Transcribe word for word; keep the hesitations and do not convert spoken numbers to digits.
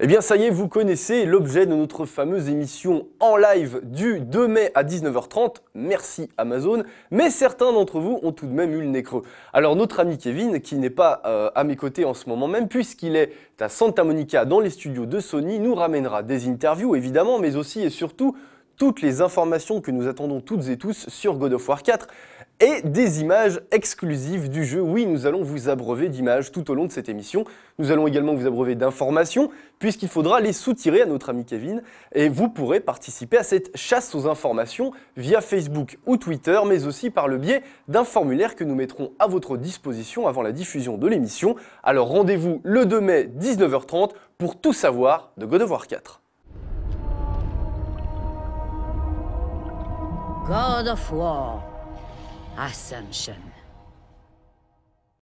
Eh bien ça y est, vous connaissez l'objet de notre fameuse émission en live du deux mai à dix-neuf heures trente, merci Amazon, mais certains d'entre vous ont tout de même eu le nez creux. Alors notre ami Kevin, qui n'est pas euh, à mes côtés en ce moment même, puisqu'il est à Santa Monica dans les studios de Sony, nous ramènera des interviews évidemment, mais aussi et surtout toutes les informations que nous attendons toutes et tous sur God of War quatre, et des images exclusives du jeu. Oui, nous allons vous abreuver d'images tout au long de cette émission. Nous allons également vous abreuver d'informations, puisqu'il faudra les soutirer à notre ami Kevin, et vous pourrez participer à cette chasse aux informations via Facebook ou Twitter, mais aussi par le biais d'un formulaire que nous mettrons à votre disposition avant la diffusion de l'émission. Alors rendez-vous le deux mai, dix-neuf heures trente, pour tout savoir de God of War quatre. God of War Ascension.